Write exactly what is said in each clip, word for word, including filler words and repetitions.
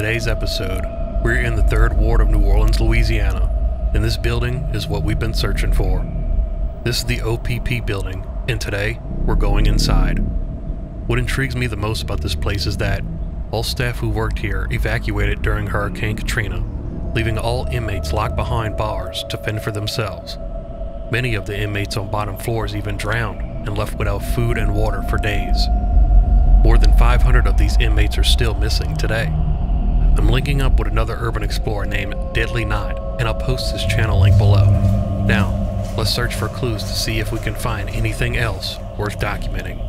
today's episode, we're in the third ward of New Orleans, Louisiana, and this building is what we've been searching for. This is the O P P building, and today, we're going inside. What intrigues me the most about this place is that all staff who worked here evacuated during Hurricane Katrina, leaving all inmates locked behind bars to fend for themselves. Many of the inmates on bottom floors even drowned and left without food and water for days. More than five hundred of these inmates are still missing today. I'm linking up with another urban explorer named Deadly Knot, and I'll post this channel link below. Now, let's search for clues to see if we can find anything else worth documenting.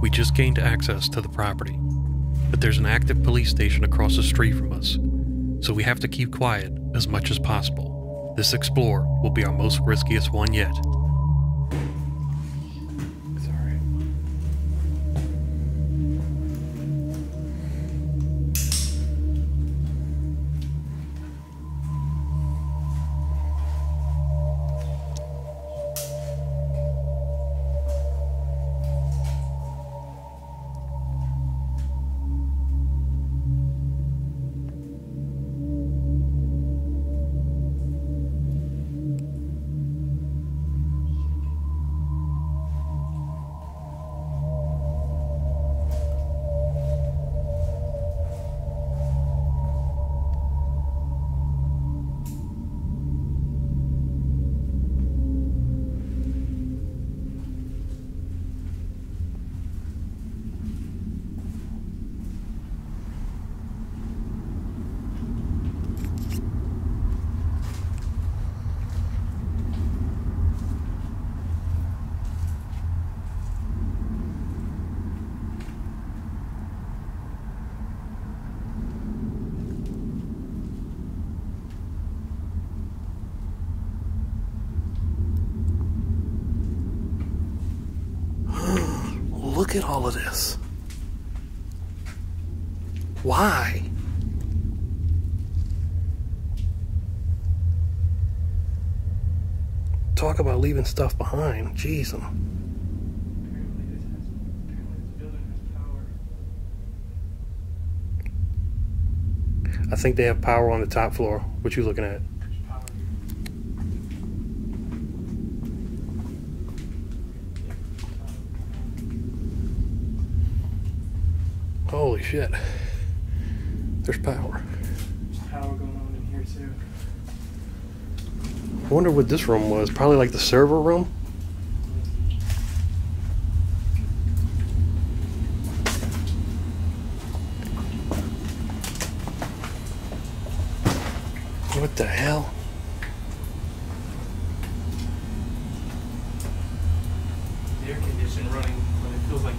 We just gained access to the property, but there's an active police station across the street from us, so we have to keep quiet as much as possible. This explorer will be our most riskiest one yet. Look at all of this. Why? Talk about leaving stuff behind. Jeez. Apparently this has, apparently this building has power. I think they have power on the top floor. What you looking at? Holy shit. There's power. There's power going on in here too. I wonder what this room was. Probably like the server room? What the hell? The air conditioning running, but it feels like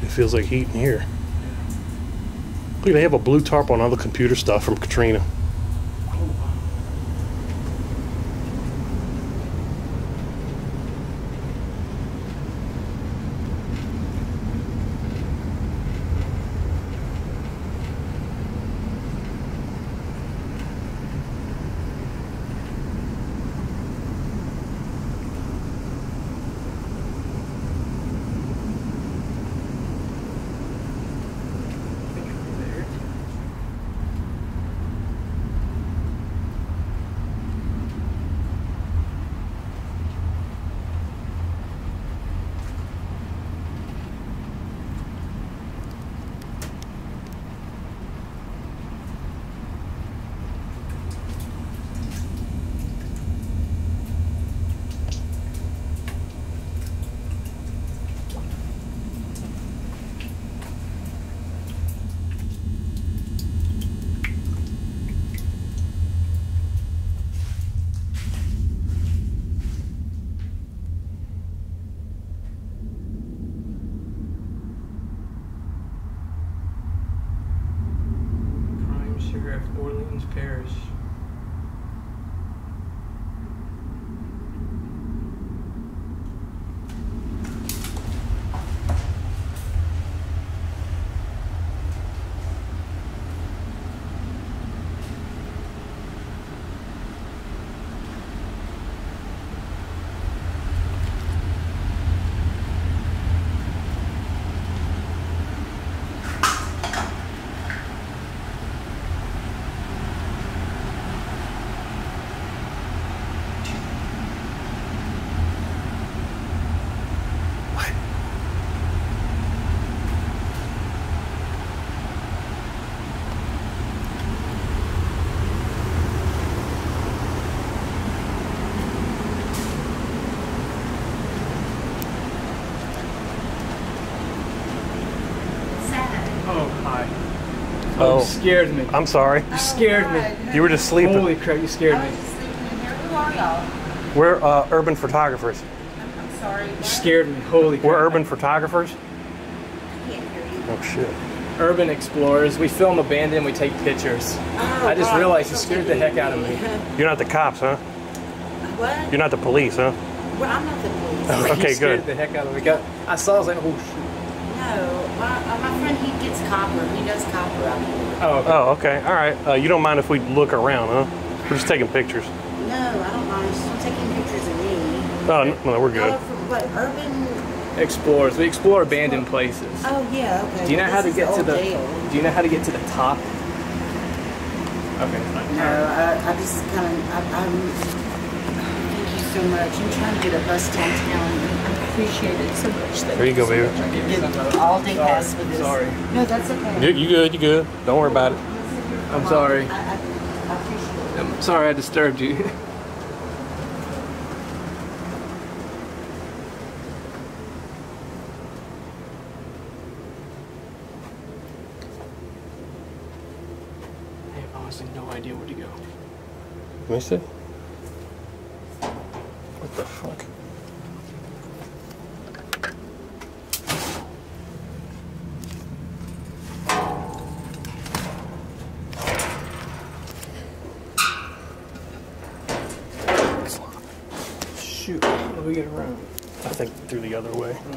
It feels like heat in here. Look, they have a blue tarp on all the computer stuff from Katrina. North Orleans Parish. Oh, you scared me. I'm sorry. You scared oh, me. You were just sleeping. Holy crap, you scared me. I was just sleeping in here. Who are y'all? We're uh, urban photographers. I'm, I'm sorry. You scared me. Holy crap. We're urban photographers. I can't hear you. Oh, shit. Urban explorers. We film abandoned, we take pictures. Oh, I just God. realized you scared the heck out of me. You're not the cops, huh? What? You're not the police, huh? Well, I'm not the police. Oh, okay, you scared good. the heck out of me. I saw, I was like, oh, shit. No, my, uh, my friend, he gets copper. He does copper up here. Oh, okay. Oh, okay. All right. Uh, you don't mind if we look around, huh? We're just taking pictures. No, I don't mind. She's still taking pictures of me. Oh, okay. no, no, we're good. Uh, from what, urban explorers? We explore abandoned oh. places. Oh, yeah, okay. Do you know well, how to get the to the jail. Do you know how to get to the top? Okay. Fine. No, I, I just kind of, I'm, thank you so much. I'm trying to get a bus downtown. Appreciate it so much. There you go, baby. All day pass with this. Sorry. No, that's okay. You good? You good? Don't worry about it. I'm sorry. I, I, I appreciate it. I'm sorry I disturbed you. I have honestly no idea where to go. Let me see. What the fuck? We get around? I think through the other way. Okay.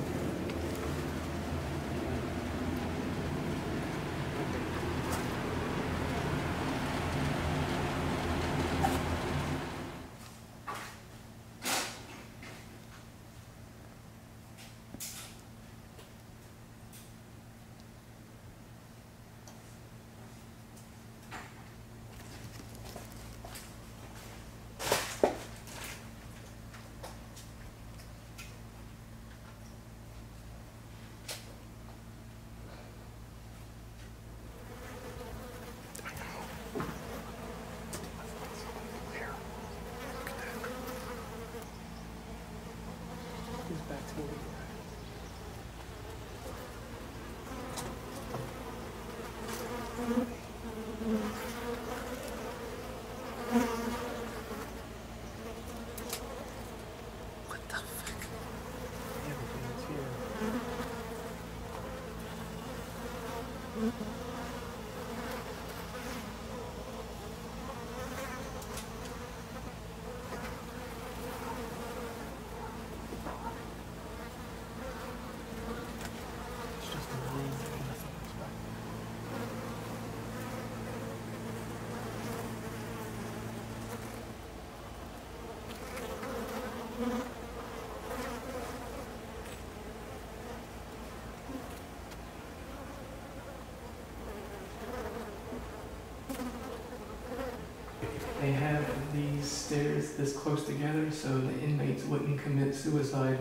They have these stairs this close together so the inmates wouldn't commit suicide.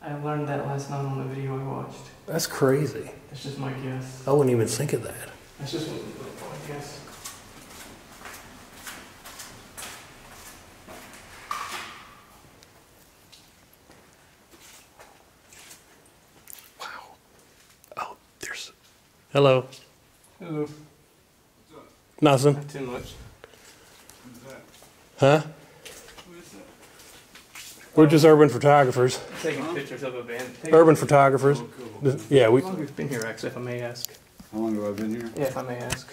I learned that last night on the video I watched. That's crazy. That's just my guess. I wouldn't even think of that. That's just my guess. Wow. Oh, there's... Hello. Hello. What's up? Nothing. Not too much. Huh? Who is that? We're just urban photographers. Taking huh? pictures of abandoned. Urban photographers. Oh, cool. Yeah, we. How long have you been here, actually, if I may ask? How long have I been here? Yeah, if I may ask.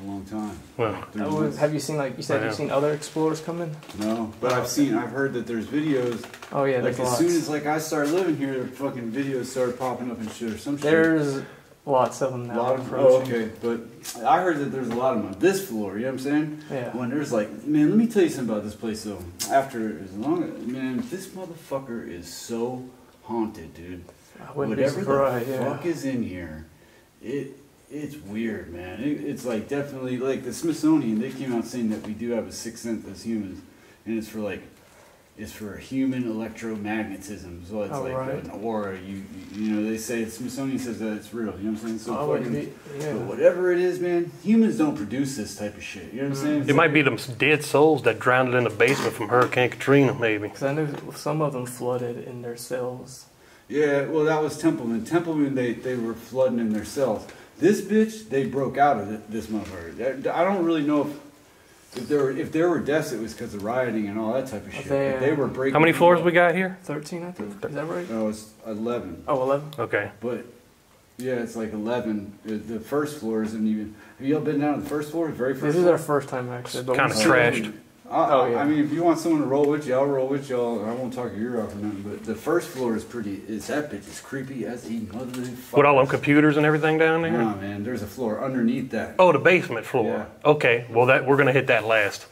a long time. Well, was, have you seen like you said? Right you've now. seen other explorers come in? No, but I've seen. I've heard that there's videos. Oh yeah, like as lots. soon as like I started living here, fucking videos started popping up and shit or some shit. There's lots of them now. A lot of, oh, okay. But I heard that there's a lot of them on this floor, you know what I'm saying? Yeah. When there's like, man, let me tell you something about this place, though. After as long as, man, this motherfucker is so haunted, dude. I wouldn't Whatever be surprised, the fuck yeah. is in here, it it's weird, man. It, it's like definitely, like the Smithsonian, they came out saying that we do have a sixth sense as humans, and it's for like, it's for human electromagnetism. So it's oh, like right. an aura. You, you you know, they say, the Smithsonian says that it's real. You know what I'm saying? So oh, fucking, be, yeah. but whatever it is, man, humans don't produce this type of shit. You know what I'm mm. saying? It's it like, might be them dead souls that drowned in the basement from Hurricane Katrina, maybe. Because I know some of them flooded in their cells. Yeah, well, that was Templeman. Templeman, they, they were flooding in their cells. This bitch, they broke out of it, this motherfucker. I don't really know if... If there were if there were deaths, it was because of rioting and all that type of shit. They, uh, they were breaking. How many floors up. we got here? Thirteen, I think. Is that right? No, it's eleven. Oh, eleven. Okay. But yeah, it's like eleven. The first floor isn't even. Have y'all been down to the first floor? The very first. This floor? is our first time actually. Kind of trashed. I, oh yeah. I mean, if you want someone to roll with you, I'll roll with y'all. I won't talk to you off or nothing. But the first floor is pretty. It's that bitch is creepy as the motherfucker. With all them computers and everything down there. Nah, man. There's a floor underneath that. Oh, the basement floor. Yeah. Okay. Well, that we're gonna hit that last.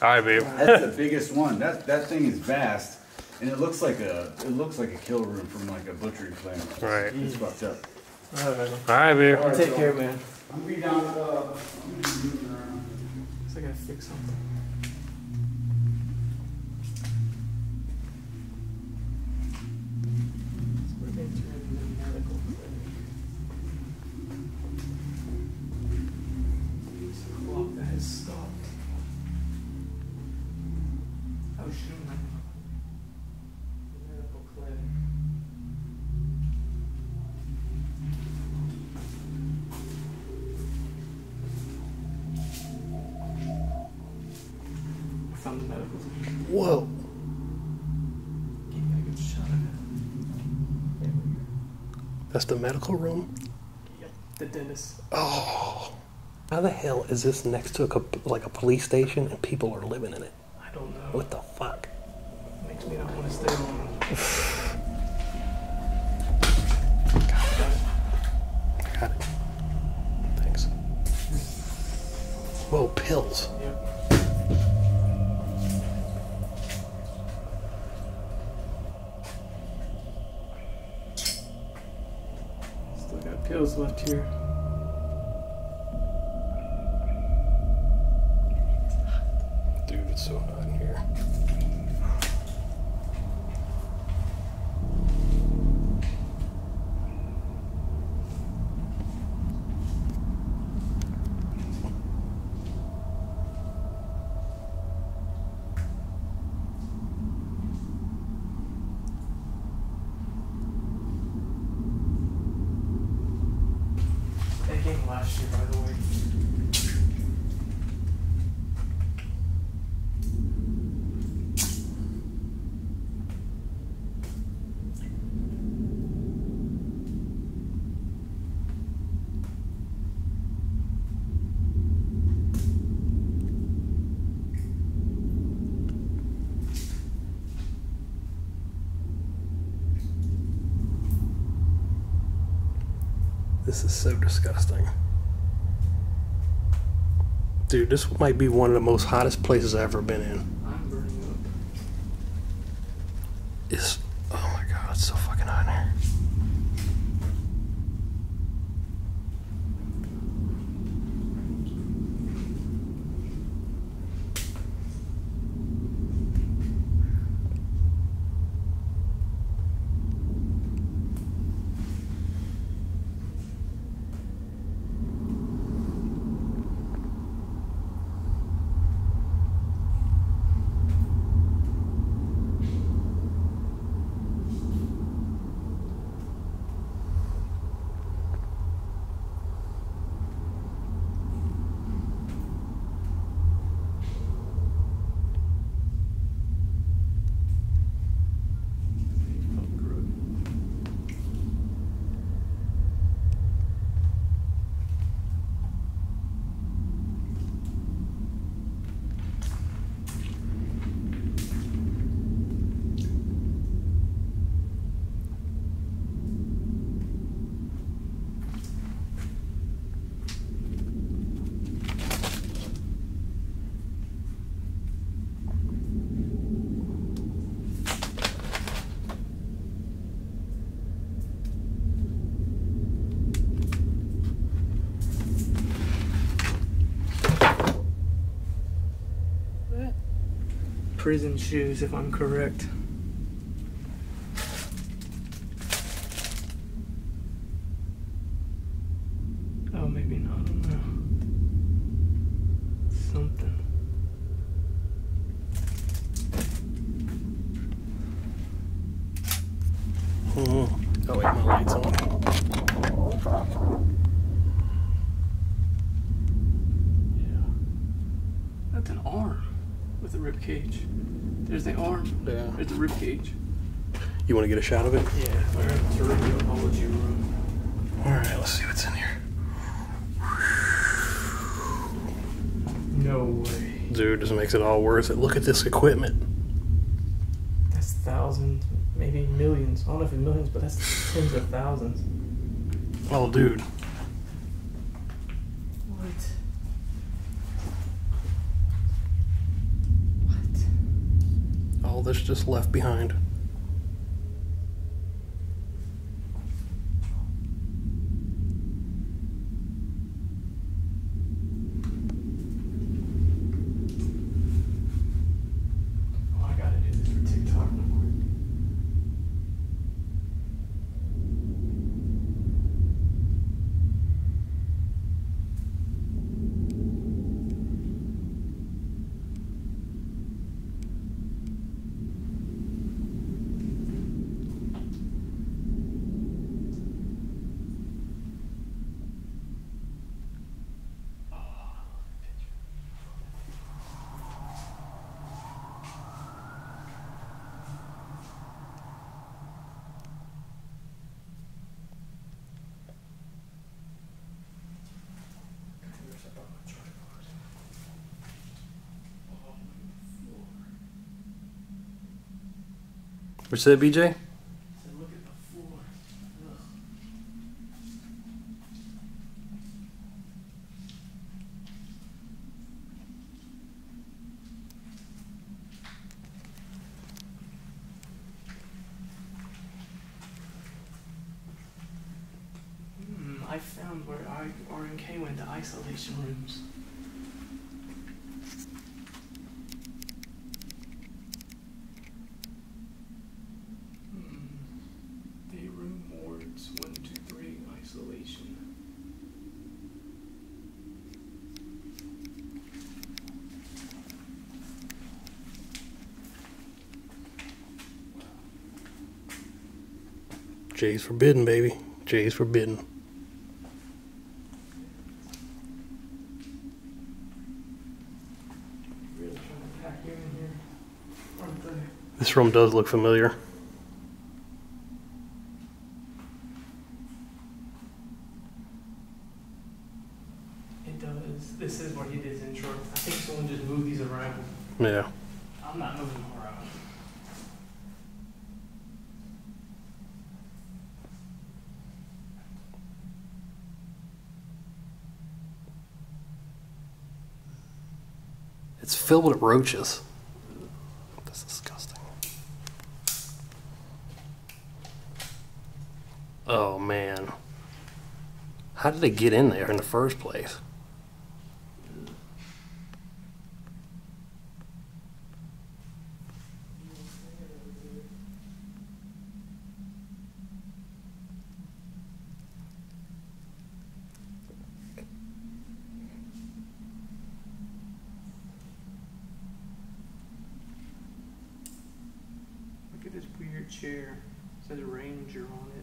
All right, babe. That's the biggest one. That that thing is vast, and it looks like a it looks like a kill room from like a butchery plant. Right. It's mm. fucked up. All right. All right, babe. All right, Take so care, man. I'm gonna be down with uh. I gotta fix something. Whoa. That's the medical room? Yep, the dentist. Oh. How the hell is this next to a, like a police station and people are living in it? I don't know. What the fuck? Makes me not want to stay long. God. Got it. Thanks. Whoa, pills. Yep. Pills left here. Dude, it's so hot in here. Last year, by the way. This is so disgusting. Dude, this might be one of the most hottest places I've ever been in. I'm burning up. It's, oh my God, it's so fucking hot in here. prison shoes, if I'm correct. Oh, maybe not. I don't know. Something. Oh, wait, my light's on. An arm with a rib cage. There's the arm. Yeah. There's the rib cage. You want to get a shot of it? Yeah. All right. It's a radiology room. All right. Let's see what's in here. No way. Dude, this makes it all worth it. Look at this equipment. That's thousands, maybe millions. I don't know if it's millions, but that's tens of thousands. Oh, dude. All this just left behind. Oh, I gotta do this for TikTok real quick. What's that, B J? I said, look at the floor. Ugh. Mm, I found where I R N K went to isolation rooms. J's forbidden, baby. J's forbidden. Really trying to pack you in here, aren't they? This room does look familiar. It does. This is where he did his intro. I think someone just moved these around. Yeah. I'm not moving them around. It's filled with roaches. That's disgusting. Oh man. How did they get in there in the first place? Look at this weird chair. It says Ranger on it.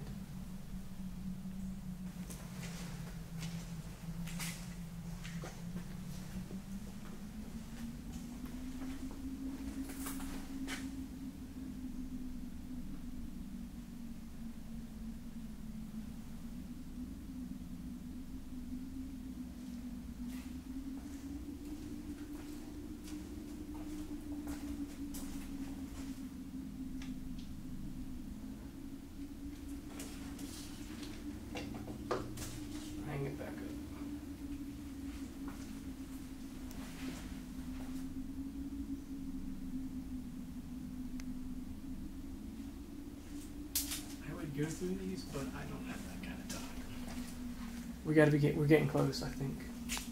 Go through these, but I don't have that kind of time. We gotta be get, we're getting close, I think.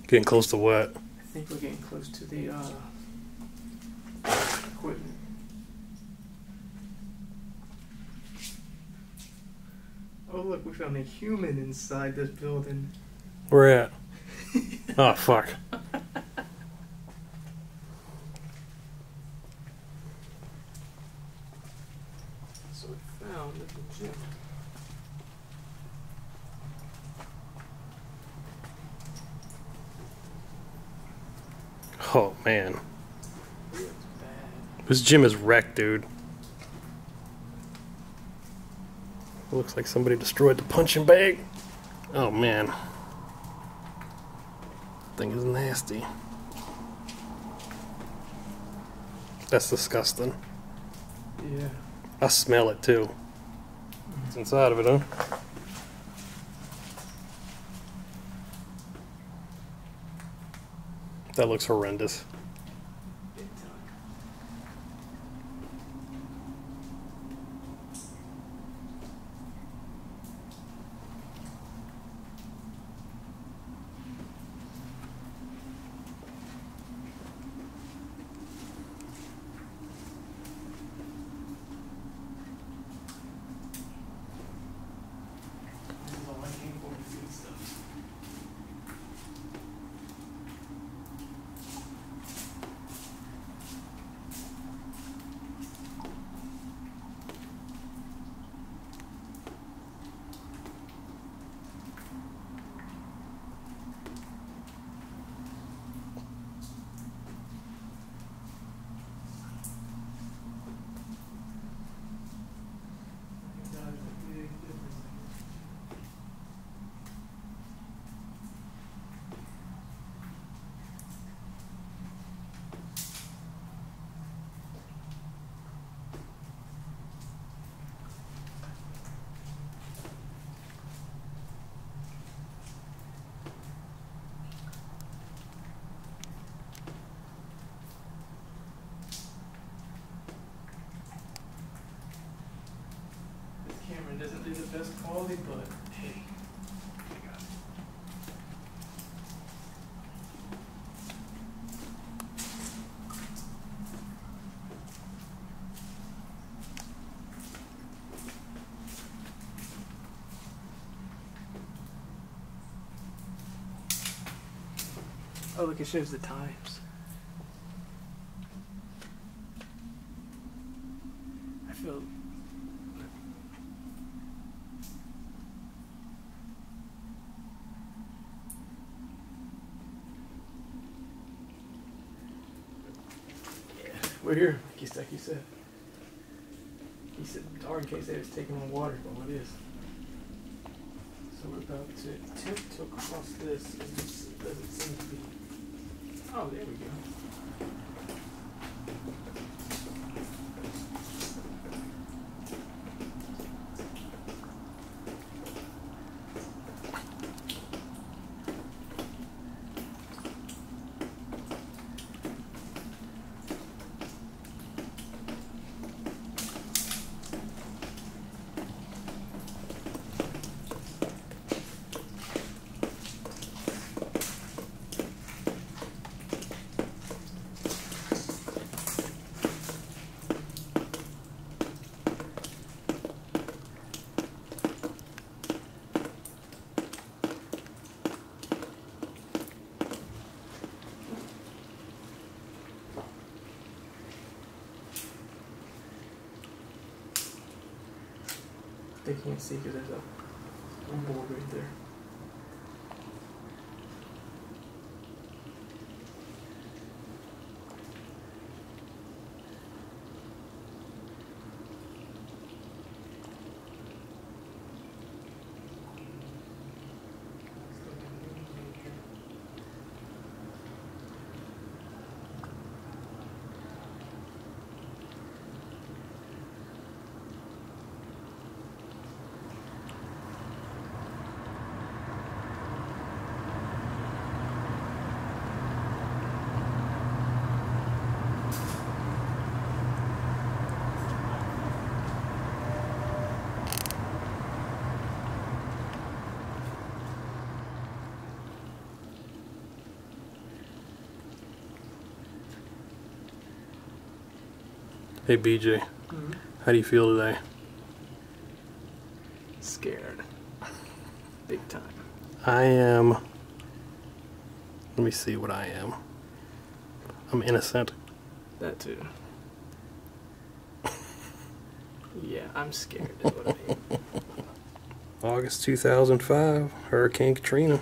Getting close to what? I think we're getting close to the uh equipment. found a human inside this building. Where at? Oh, fuck. So it found at the gym. Oh, man. It's bad. This gym is wrecked, dude. It looks like somebody destroyed the punching bag. Oh, man. Thing is nasty. That's disgusting. Yeah. I smell it too. It's inside of it, huh? That looks horrendous. Doesn't do the best quality, but hey, I got it. Oh, look, it shows the times. I feel. We're here, like Kisaki said. He said, or in case they was taking on water, but it is. So we're about to attempt to cross this, and this doesn't seem to be. Oh, there we go. They can't see because there's a board right there. Hey B J, mm-hmm. How do you feel today? Scared. big time. I am, let me see what I am. I'm innocent. That too. Yeah, I'm scared is what I mean. August two thousand five, Hurricane Katrina.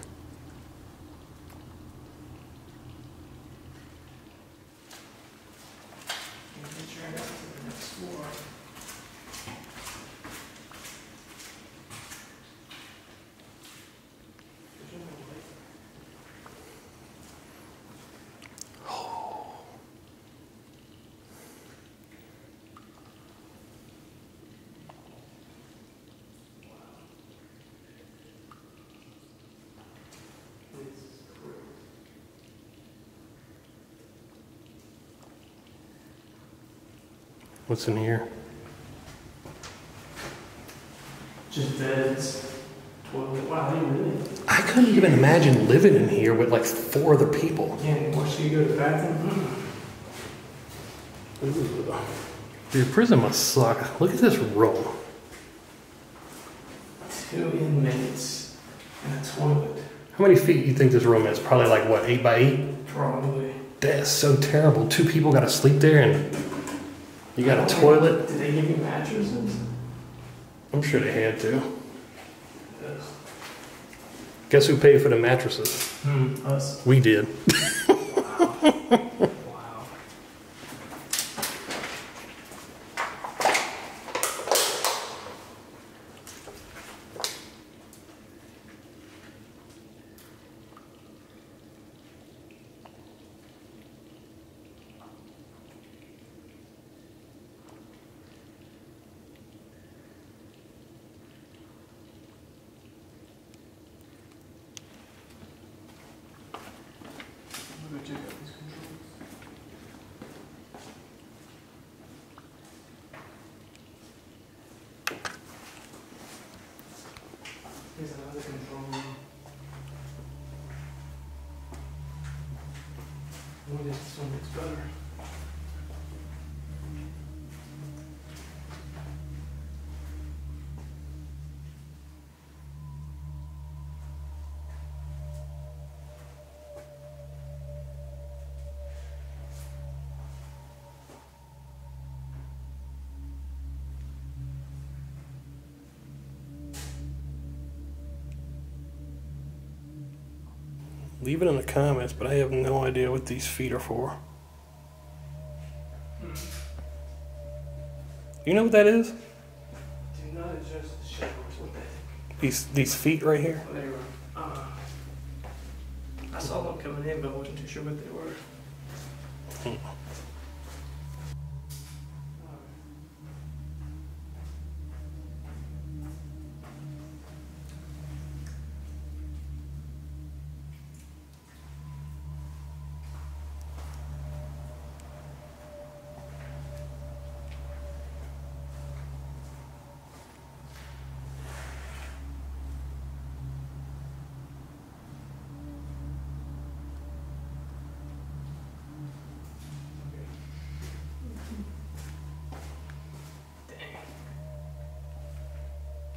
What's in here? Just beds. Wow, they really. I couldn't even imagine living in here with like four other people. Yeah, why should you go to the bathroom? Ooh. Dude, prison must suck. Look at this room. Two inmates and a toilet. How many feet do you think this room is? Probably like what, eight by eight? Probably. That's so terrible. Two people got to sleep there and. You got a toilet? Did they give you mattresses? I'm sure they had to. Yes. Guess who paid for the mattresses? Mm, us. We did. Wow. Wow. Here's another control room. Oh, this so much better. Leave it in the comments, but I have no idea what these feet are for. Hmm. You know what that is? Do not adjust the showers with that. These, these feet right here? Oh, they were, uh, I saw them coming in, but I wasn't too sure what they were. Hmm.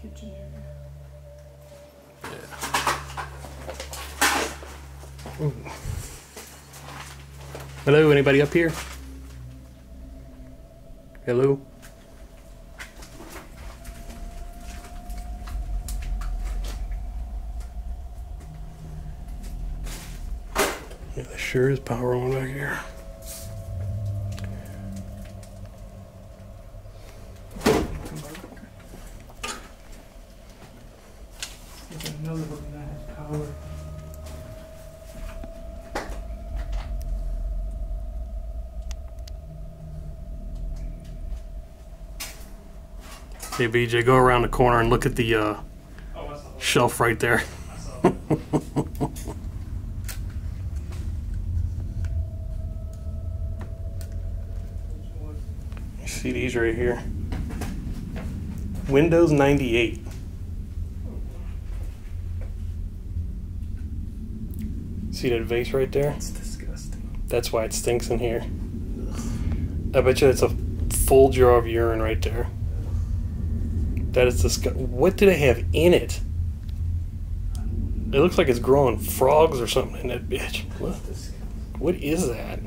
Kitchen area. Yeah. Ooh. Hello, anybody up here? Hello? Yeah, there sure is power on back here. Hey B J, go around the corner and look at the uh, oh, shelf right there. You see these right here? Windows ninety-eight. See that vase right there? That's disgusting. That's why it stinks in here. Ugh. I bet you that's a full jar of urine right there. That is disgusting. What do they have in it? It looks like it's growing frogs or something in that bitch. What, what is that?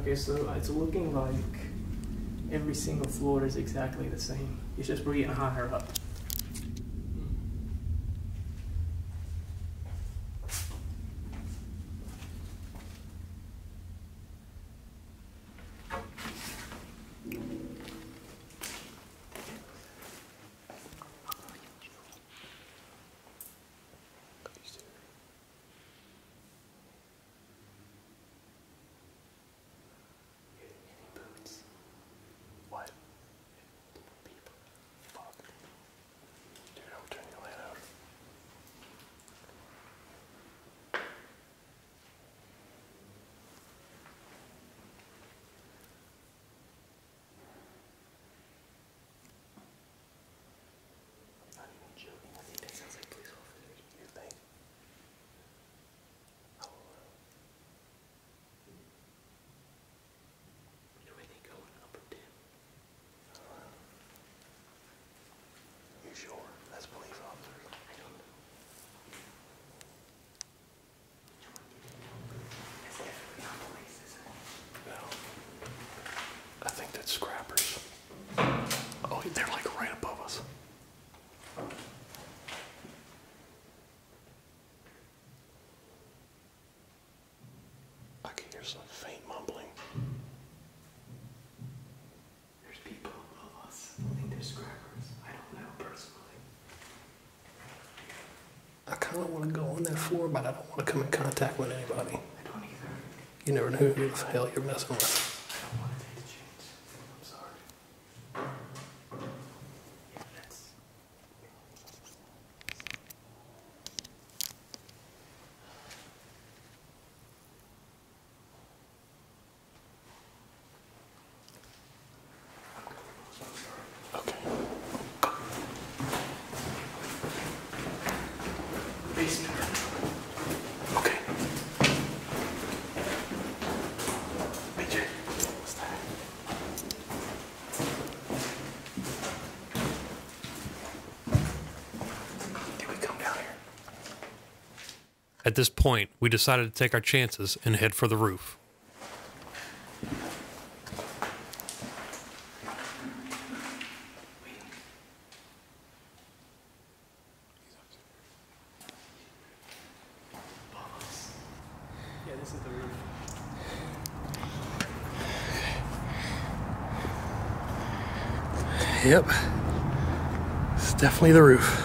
Okay, so it's looking like every single floor is exactly the same. It's just we're getting higher up. Scrappers. Oh, they're like right above us. I can hear some faint mumbling. There's people above us. I think they're scrappers. I don't know personally. I kind of want to go on that floor, but I don't want to come in contact with anybody. I don't either. You never know who the hell you're messing with. At this point, we decided to take our chances and head for the roof. Yeah, this is the roof. Yep. It's definitely the roof.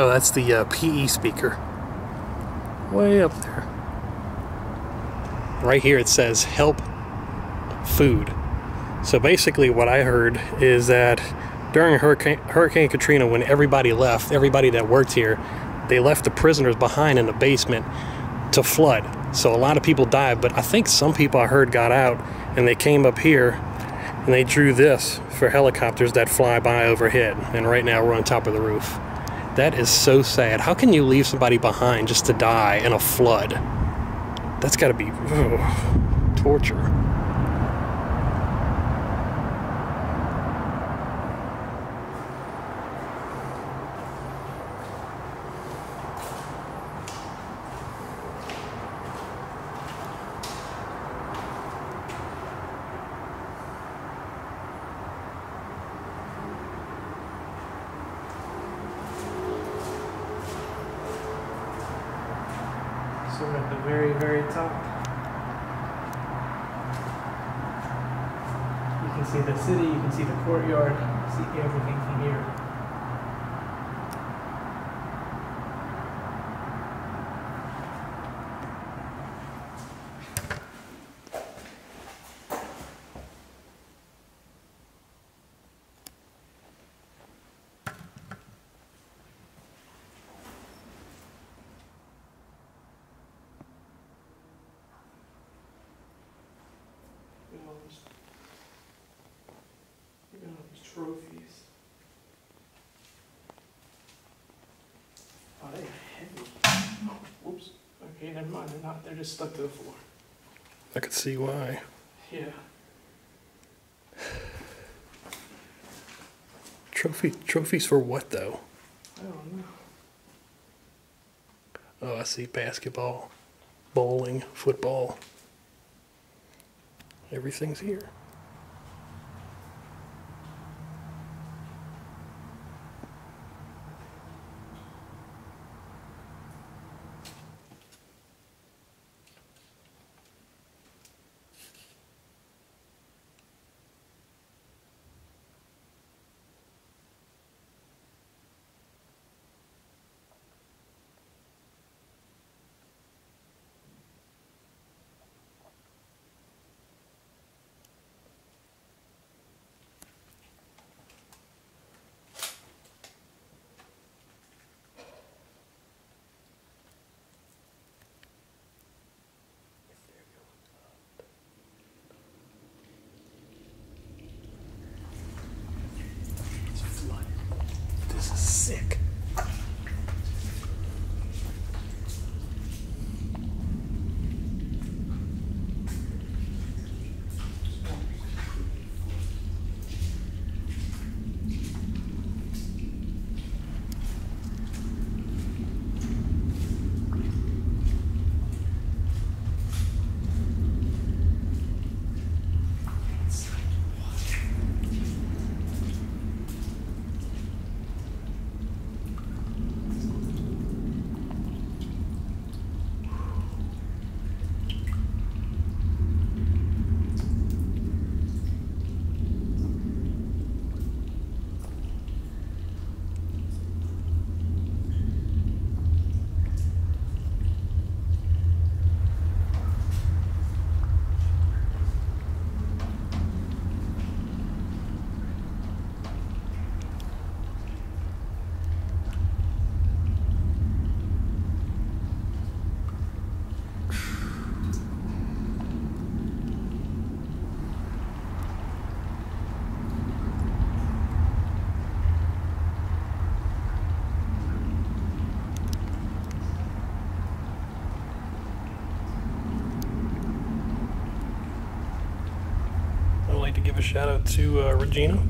Oh, that's the uh, P E speaker. Way up there. Right here it says, help food. So basically what I heard is that during Hurricane, Hurricane Katrina, when everybody left, everybody that worked here, they left the prisoners behind in the basement to flood. So a lot of people died, but I think some people I heard got out and they came up here and they drew this for helicopters that fly by overhead. And right now we're on top of the roof. That is so sad. How can you leave somebody behind just to die in a flood? That's gotta be ugh, torture. trophies. Oh, they're heavy. Oh, whoops. Okay, never mind. They're not. They're just stuck to the floor. I could see why. Yeah. Trophy, trophies for what, though? I don't know. Oh, I see basketball, bowling, football. Everything's here. Sick. To give a shout out to uh, Regina.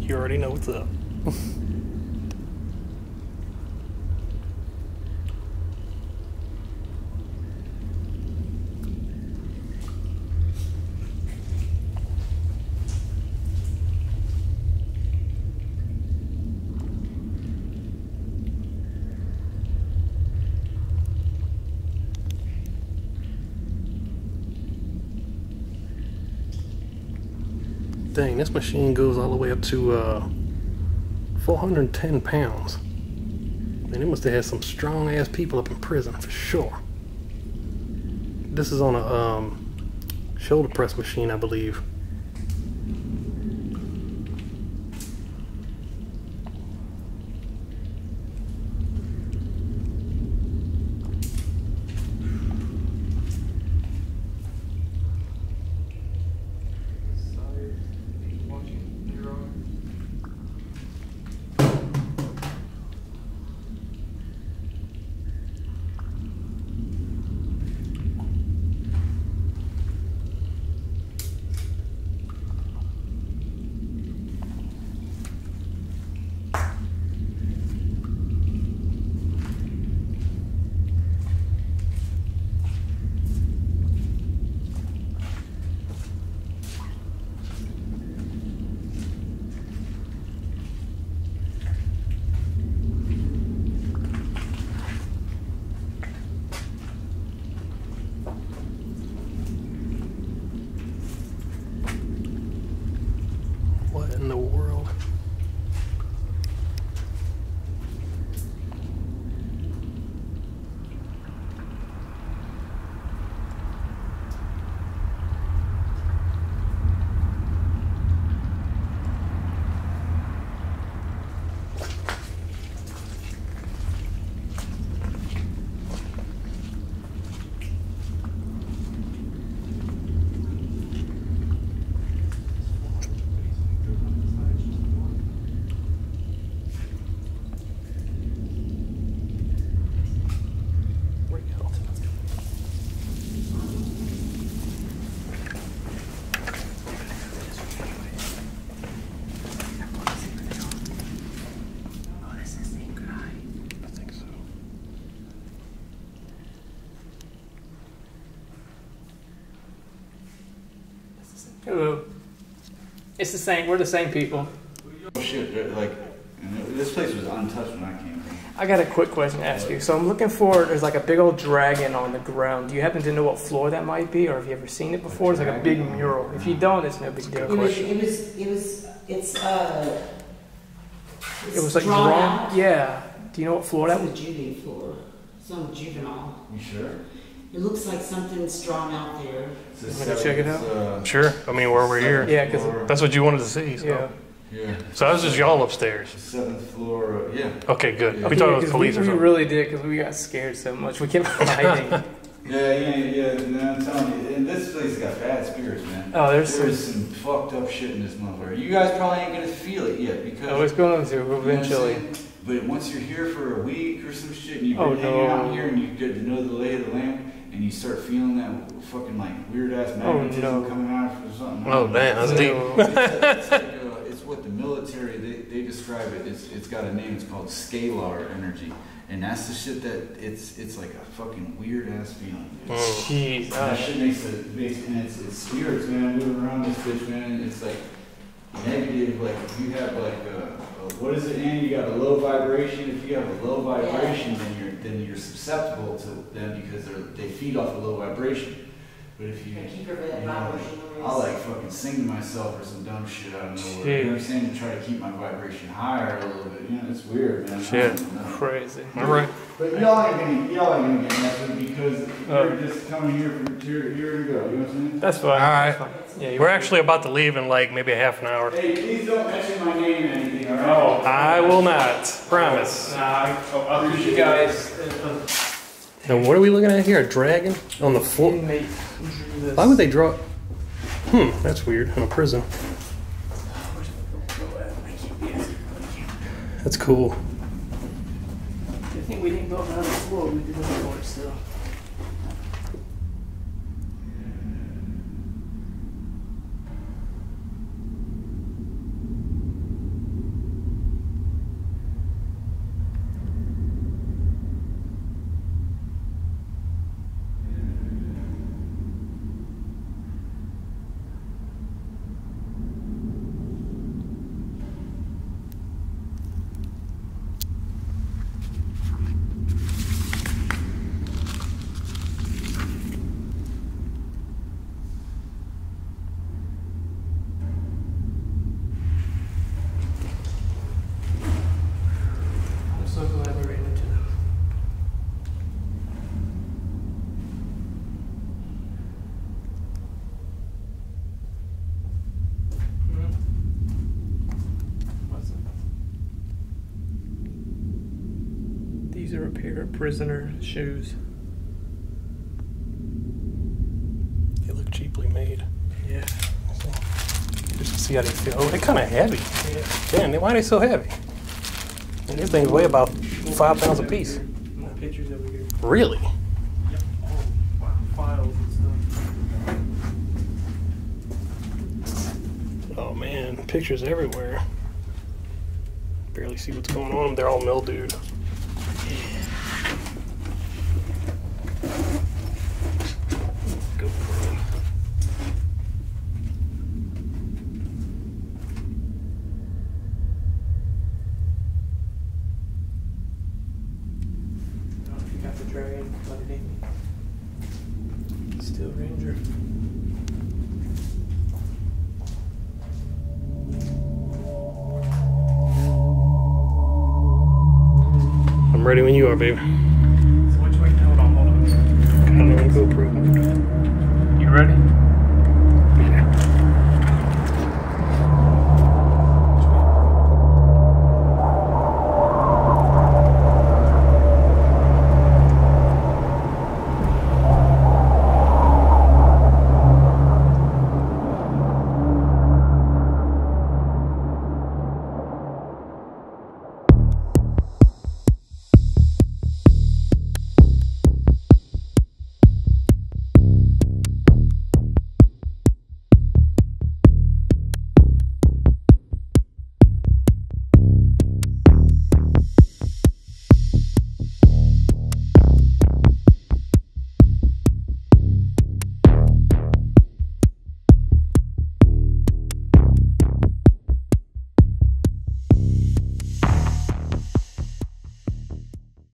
You already know what's up. Dang, this machine goes all the way up to uh, four hundred ten pounds. And it must have had some strong ass people up in prison for sure. This is on a um, shoulder press machine, I believe. Hello. It's the same. We're the same people. Oh shit! Like this place was untouched when I came. I got a quick question to ask you. So I'm looking for, there's like a big old dragon on the ground. Do you happen to know what floor that might be, or have you ever seen it before? It's like a big mural. If you don't, it's no big deal. It was, it was, it was, it's, uh, it's it was like drawn, drawn out. Yeah. Do you know what floor it's that was? It's the Judy floor. Some juvenile. You sure? It looks like something's drawn out there. You want to check it out? Uh, sure. I mean, while we're here. Yeah, because that's what you wanted to see, so. Yeah. Yeah. So I was just y'all upstairs. Seventh floor, uh, yeah. Okay, good. Yeah. We thought yeah, it was police we, or something. We really did because we got scared so much. We kept hiding. yeah, yeah, yeah. No, I'm telling you, and this place got bad spirits, man. Oh, there's, there's some, some fucked up shit in this motherfucker. You guys probably ain't gonna feel it yet because. Oh, it's going to eventually. You know, but once you're here for a week or some shit, and you've been oh, hanging no. out here, and you get to know the lay of the land. And you start feeling that fucking like weird ass magnetism oh, no. coming out or something. Oh damn, that's deep. It's, like, it's, like, uh, it's what the military they, they describe it. It's it's got a name. It's called scalar energy, and that's the shit that it's it's like a fucking weird ass feeling. Jeez, that shit makes it makes and it's, it's spirits, man, moving around this bitch, man. And it's like negative. Like if you have like a, a what is it? And you got a low vibration. If you have a low vibration, then you're then you're susceptible to them because they they feed off a low vibration. But if you, keep your you know, I'll like fucking sing to myself or some dumb shit out of nowhere. Dude. You know what I'm saying? To try to keep my vibration higher a little bit. You know, it's weird, man. Shit, crazy. All right. But y'all ain't gonna y'all ain't gonna get nothing because oh. you're just coming here from here here to go. You know what I'm saying? That's fine. All right. That's fine. Yeah, we're actually about to leave in like maybe a half an hour. Hey, please don't mention my name or anything. All right? Oh, I will not. Promise. Nah, I'll lose you guys. Now what are we looking at here? A dragon on the floor? Why would they draw? Hmm, that's weird. In a prison. That's cool. I think we didn't go around the floor. We did the floor still. These are a pair of prisoner shoes. They look cheaply made. Yeah. Just to see how they feel. Oh, they're kind of heavy. Yeah. Damn, why are they so heavy? And these things weigh about five pounds a piece. More pictures over here. Really? Yep. Oh, wow. Files and stuff. Oh man, pictures everywhere. Barely see what's going on. They're all mildewed. Still Ranger. I'm ready when you are, baby. So which way? Hold on, hold on. Come on, GoPro. You ready?